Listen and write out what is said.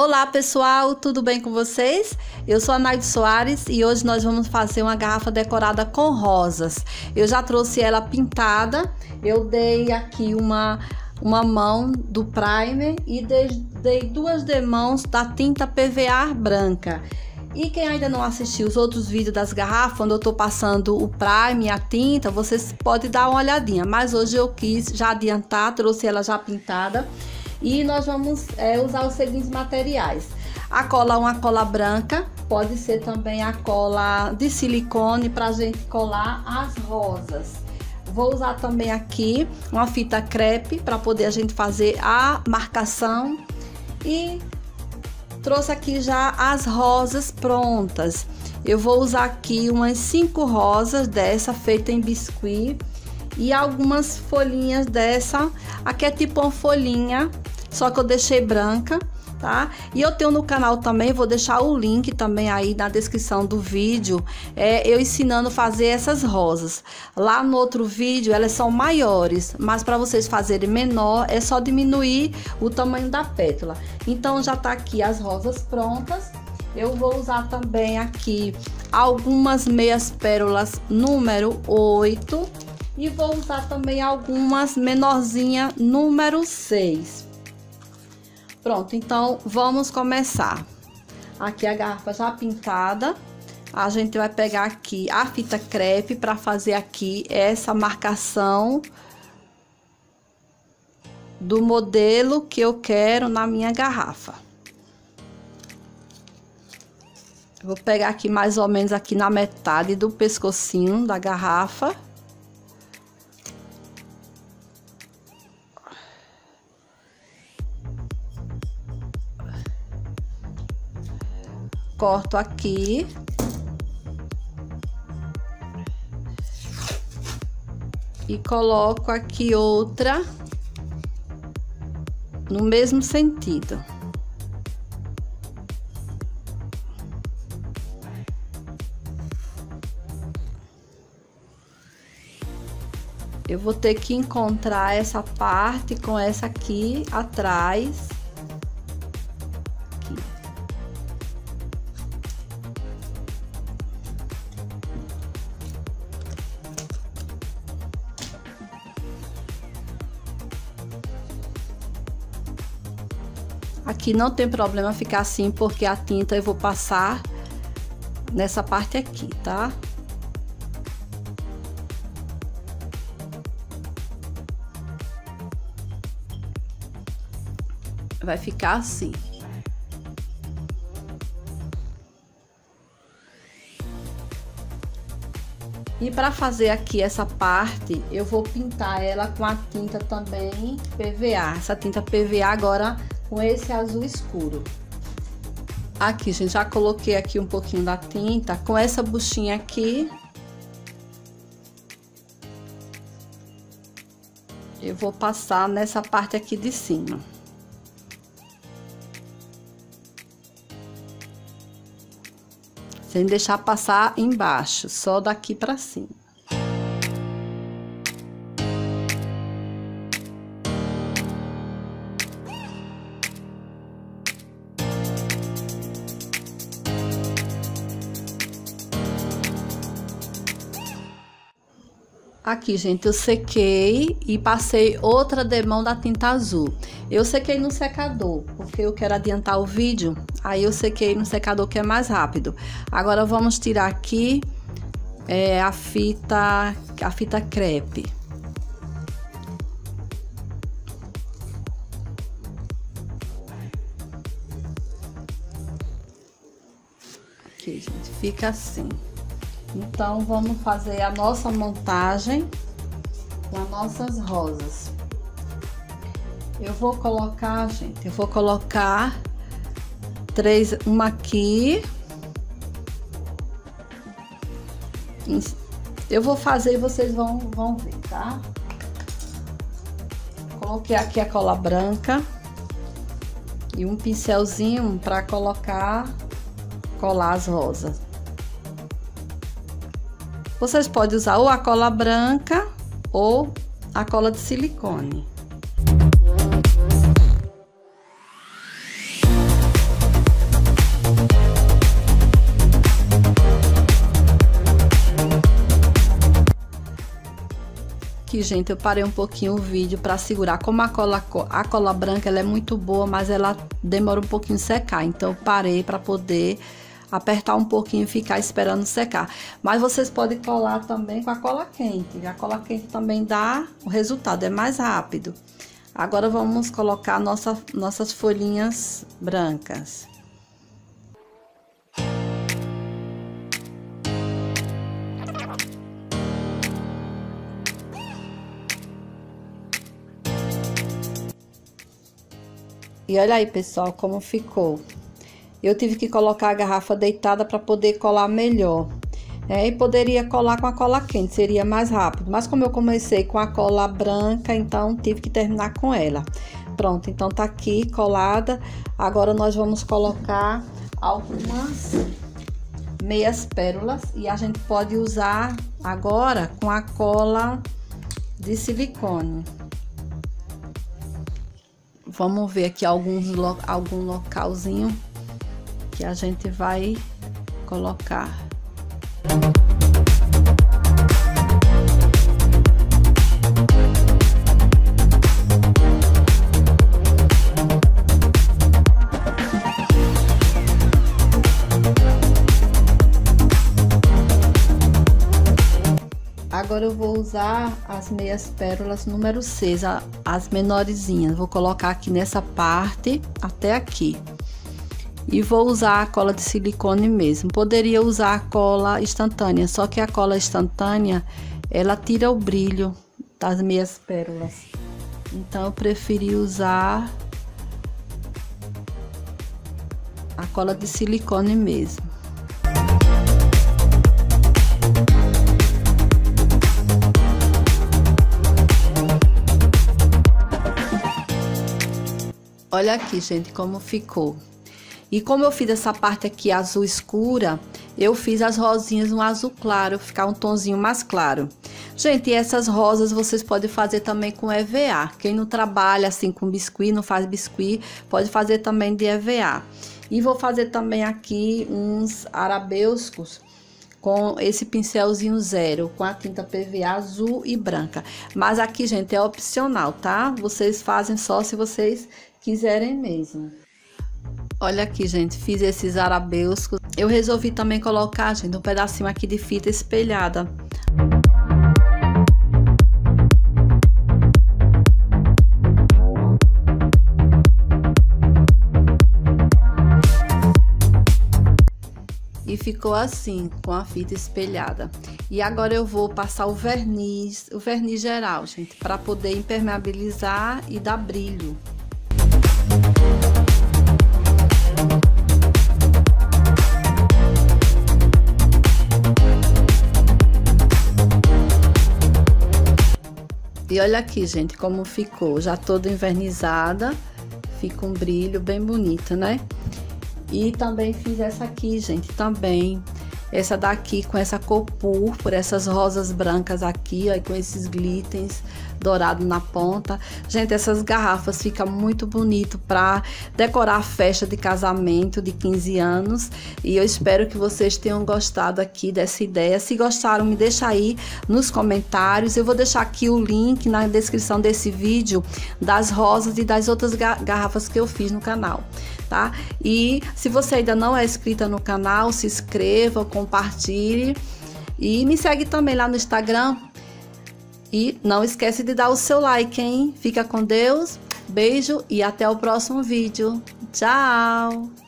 Olá pessoal, tudo bem com vocês? Eu sou a Naide Soares e hoje nós vamos fazer uma garrafa decorada com rosas. Eu já trouxe ela pintada, eu dei aqui uma mão do primer e dei duas demãos da tinta PVA branca. E quem ainda não assistiu os outros vídeos das garrafas, onde eu tô passando o primer, a tinta, vocês podem dar uma olhadinha. Mas hoje eu quis já adiantar, trouxe ela já pintada. E nós vamos usar os seguintes materiais: a cola, uma cola branca, pode ser também a cola de silicone para a gente colar as rosas. Vou usar também aqui uma fita crepe para poder a gente fazer a marcação. E trouxe aqui já as rosas prontas. Eu vou usar aqui umas 5 rosas dessa feita em biscuit e algumas folhinhas dessa. Aqui é tipo uma folhinha, só que eu deixei branca, tá? E eu tenho no canal também, vou deixar o link também aí na descrição do vídeo, eu ensinando a fazer essas rosas. Lá no outro vídeo elas são maiores, mas para vocês fazerem menor é só diminuir o tamanho da pétala. Então já tá aqui as rosas prontas. Eu vou usar também aqui algumas meias pérolas número 8 e vou usar também algumas menorzinha número 6. Pronto, então vamos começar. Aqui a garrafa já pintada, a gente vai pegar aqui a fita crepe para fazer aqui essa marcação do modelo que eu quero na minha garrafa. Vou pegar aqui mais ou menos aqui na metade do pescocinho da garrafa. Corto aqui. E coloco aqui outra no mesmo sentido. Eu vou ter que encontrar essa parte com essa aqui atrás. Aqui não tem problema ficar assim, porque a tinta eu vou passar nessa parte aqui, tá? Vai ficar assim. E para fazer aqui essa parte, eu vou pintar ela com a tinta também PVA. Essa tinta PVA agora com esse azul escuro. Aqui, gente, já coloquei aqui um pouquinho da tinta com essa buchinha aqui. Eu vou passar nessa parte aqui de cima. Sem deixar passar embaixo, só daqui pra cima. Aqui, gente, eu sequei e passei outra demão da tinta azul. Eu sequei no secador, porque eu quero adiantar o vídeo, aí eu sequei no secador que é mais rápido. Agora vamos tirar aqui a fita crepe. Aqui, gente, fica assim. Então, vamos fazer a nossa montagem com as nossas rosas. Eu vou colocar, gente, eu vou colocar três, uma aqui. Eu vou fazer e vocês vão ver, tá? Coloquei aqui a cola branca e um pincelzinho para colar as rosas. Vocês podem usar ou a cola branca ou a cola de silicone. aqui, gente, eu parei um pouquinho o vídeo para segurar. Como a cola branca, ela é muito boa, mas ela demora um pouquinho secar. Então, eu parei para poder apertar um pouquinho e ficar esperando secar. Mas vocês podem colar também com a cola quente. A cola quente também dá o resultado, é mais rápido. Agora, vamos colocar nossas folhinhas brancas. E olha aí, pessoal, como ficou. Eu tive que colocar a garrafa deitada para poder colar melhor. E poderia colar com a cola quente, seria mais rápido. Mas como eu comecei com a cola branca, então tive que terminar com ela. Pronto, então tá aqui colada. Agora nós vamos colocar algumas meias pérolas. E a gente pode usar agora com a cola de silicone. Vamos ver aqui algum localzinho que a gente vai colocar. Agora eu vou usar as meias pérolas número 6, as menorzinhas. Vou colocar aqui nessa parte, até aqui. E vou usar a cola de silicone mesmo. Poderia usar a cola instantânea, só que a cola instantânea, ela tira o brilho das meias pérolas. Então, eu preferi usar a cola de silicone mesmo. Olha aqui, gente, como ficou. E como eu fiz essa parte aqui azul escura, eu fiz as rosinhas no azul claro, ficar um tonzinho mais claro. Gente, essas rosas vocês podem fazer também com EVA. Quem não trabalha assim com biscuit, não faz biscuit, pode fazer também de EVA. E vou fazer também aqui uns arabescos com esse pincelzinho zero, com a tinta PVA azul e branca. Mas aqui, gente, é opcional, tá? Vocês fazem só se vocês quiserem mesmo. Olha aqui, gente, fiz esses arabescos. Eu resolvi também colocar, gente, um pedacinho aqui de fita espelhada. E ficou assim, com a fita espelhada. E agora eu vou passar o verniz geral, gente, para poder impermeabilizar e dar brilho. E olha aqui, gente, como ficou, já toda envernizada, fica um brilho bem bonito, né? E também fiz essa aqui, gente, também, essa daqui com essa cor púrpura, essas rosas brancas aqui, ó, com esses glitters dourado na ponta. Gente, essas garrafas ficam muito bonito para decorar a festa de casamento de 15 anos. E eu espero que vocês tenham gostado aqui dessa ideia. Se gostaram, me deixa aí nos comentários. Eu vou deixar aqui o link na descrição desse vídeo das rosas e das outras garrafas que eu fiz no canal, tá? E se você ainda não é inscrita no canal, se inscreva, compartilhe e me segue também lá no Instagram. E não esquece de dar o seu like, hein? Fica com Deus, beijo e até o próximo vídeo. Tchau!